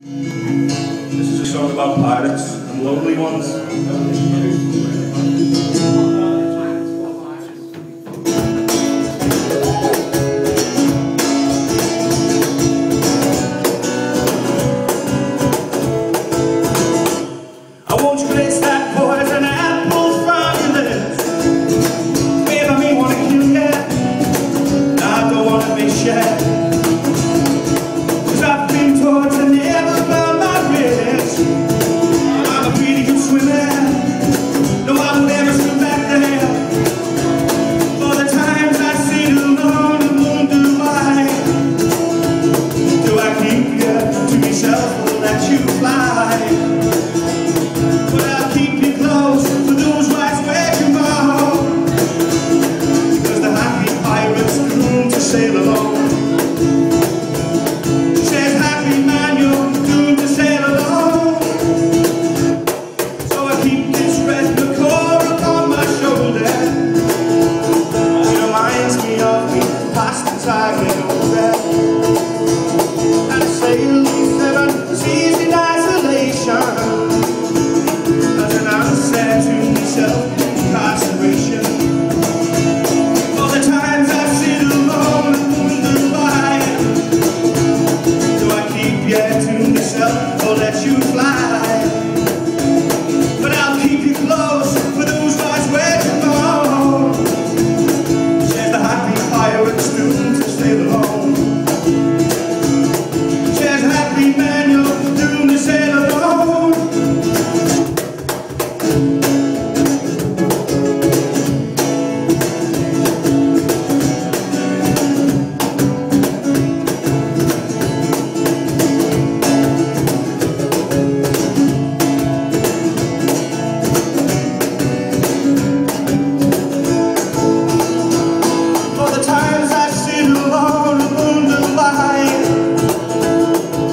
This is a song about pirates and lonely ones. I want you to place that poison and apples from your lips. Babe, I may want to kill you, but I don't want to be shy.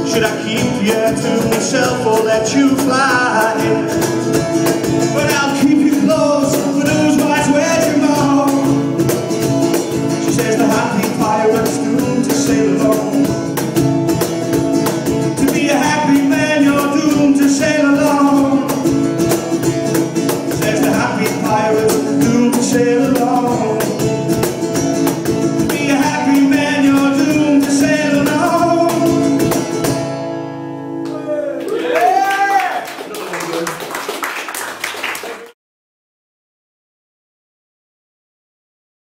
Should I keep you to myself or let you fly?